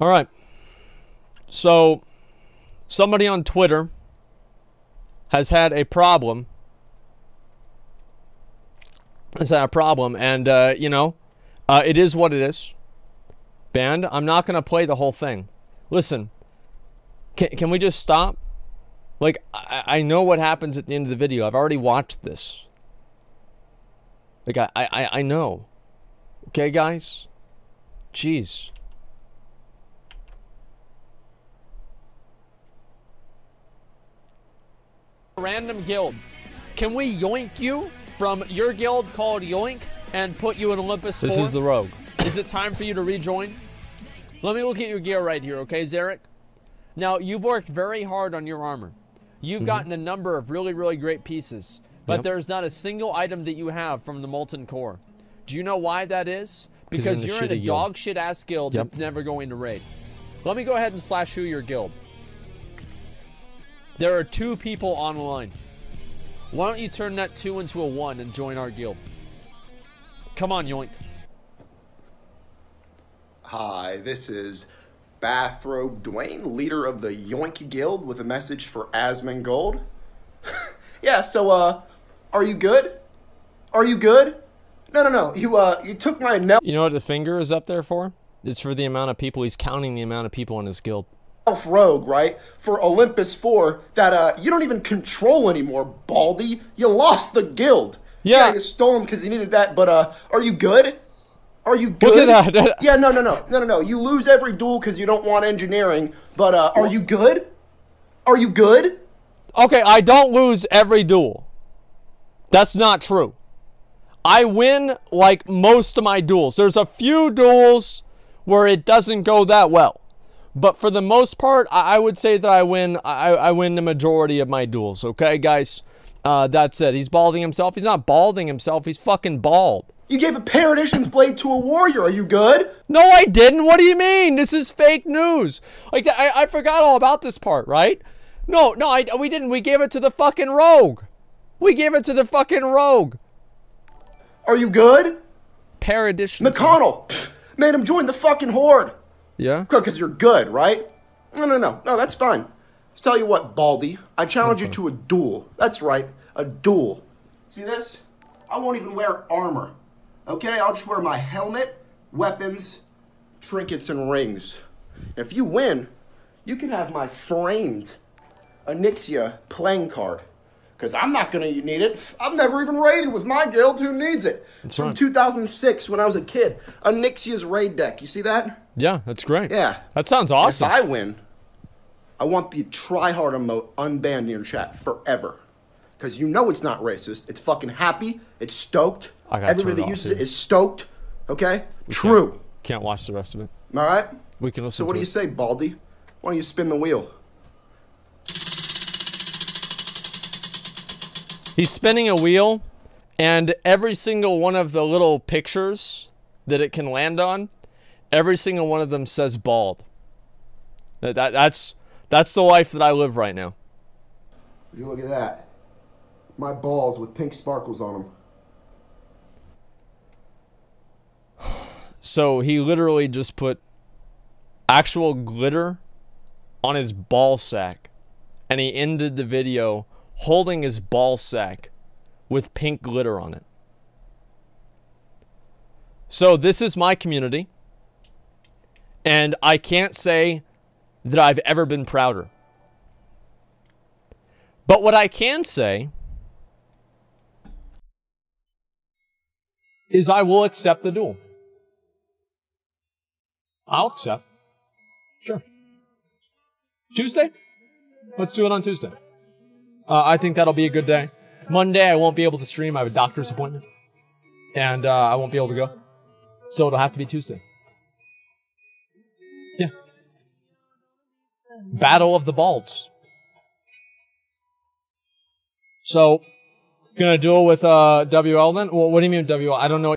All right. So somebody on Twitter has had a problem. And, you know, it is what it is. Band, I'm not going to play the whole thing. Listen, can we just stop? Like, I know what happens at the end of the video. I've already watched this. Like, I know. Okay, guys? Jeez. Random guild. Can we yoink you from your guild called Yoink and put you in Olympus? This 4? Is the rogue. Is it time for you to rejoin? Let me look at your gear right here, okay, Zarek? Now, you've worked very hard on your armor. You've gotten a number of really, really great pieces, but there's not a single item that you have from the Molten Core. Do you know why that is? Because you're in a dog shit ass guild that's never going to raid. Let me go ahead and slash through your guild. There are 2 people online. Why don't you turn that 2 into a 1 and join our guild? Come on, Yoink. Hi, this is Bathrobe Dwayne, leader of the Yoink Guild, with a message for Asmongold. Yeah, so, are you good? Are you good? No, you took my... You know what the finger is up there for? It's for the amount of people. He's counting the amount of people in his guild. Rogue, right? For Olympus 4 that, you don't even control anymore, Baldy. You lost the guild. Yeah. You stole him because you needed that, but, are you good? Are you good? Look at that. Yeah, no. You lose every duel because you don't want engineering, but, are you good? Are you good? Okay, I don't lose every duel. That's not true. I win, like, most of my duels. There's a few duels where it doesn't go that well. But for the most part, I would say that I win. I win the majority of my duels. Okay, guys? That's it. He's balding himself. He's not balding himself. He's fucking bald. You gave a Paraditions blade to a warrior. Are you good? No, I didn't. What do you mean? This is fake news. Like, I forgot all about this part, right? No, we didn't. We gave it to the fucking rogue. We gave it to the fucking rogue. Are you good? Paraditions. McConnell. Pff, made him join the fucking horde. Yeah? Because you're good, right? No, that's fine. Just tell you what, Baldy. I challenge you to a duel. That's right, a duel. See this? I won't even wear armor. Okay? I'll just wear my helmet, weapons, trinkets, and rings. If you win, you can have my framed Onyxia playing card. Because I'm not going to need it. I've never even raided with my guild. Who needs it? It's from 2006 when I was a kid. Onyxia's raid deck. You see that? Yeah, that's great. Yeah. That sounds awesome. If I win, I want the tryhard emote unbanned in your chat forever. Because you know it's not racist. It's fucking happy. It's stoked. Everybody that uses it is stoked. Okay? True. Can't watch the rest of it. All right? We can listen to it. So what do you say, Baldy? Why don't you spin the wheel? He's spinning a wheel, and every single one of the little pictures that it can land on, every single one of them says bald. That's the life that I live right now. Would you look at that? My balls with pink sparkles on them. So he literally just put actual glitter on his ball sack, and he ended the video holding his ball sack with pink glitter on it. So this is my community. And I can't say that I've ever been prouder. But what I can say is I will accept the duel. I'll accept. Sure. Tuesday? Let's do it on Tuesday. I think that'll be a good day. Monday, I won't be able to stream. I have a doctor's appointment. And I won't be able to go. So it'll have to be Tuesday. Battle of the Balds. So, gonna duel with WL then? Well, what do you mean WL? I don't know.